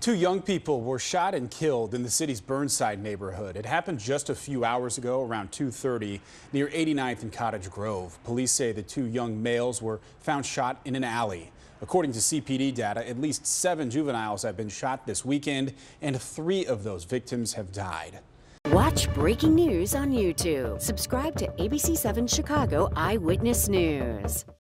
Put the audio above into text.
Two young people were shot and killed in the city's Burnside neighborhood. It happened just a few hours ago, around 2:30, near 89th and Cottage Grove. Police say the two young males were found shot in an alley. According to CPD data, at least 7 juveniles have been shot this weekend, and 3 of those victims have died. Watch breaking news on YouTube. Subscribe to ABC 7 Chicago Eyewitness News.